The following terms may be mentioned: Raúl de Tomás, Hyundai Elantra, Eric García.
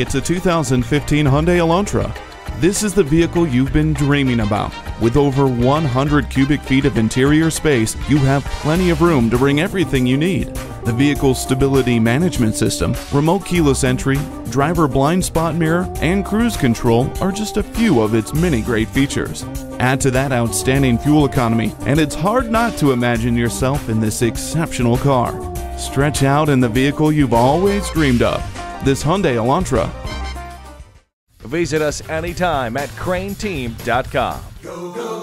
It's a 2015 Hyundai Elantra. This is the vehicle you've been dreaming about. With over 100 cubic feet of interior space, you have plenty of room to bring everything you need. The vehicle's stability management system, remote keyless entry, driver blind spot mirror, and cruise control are just a few of its many great features. Add to that outstanding fuel economy, and it's hard not to imagine yourself in this exceptional car. Stretch out in the vehicle you've always dreamed of. This Hyundai Elantra. Visit us anytime at crainteam.com.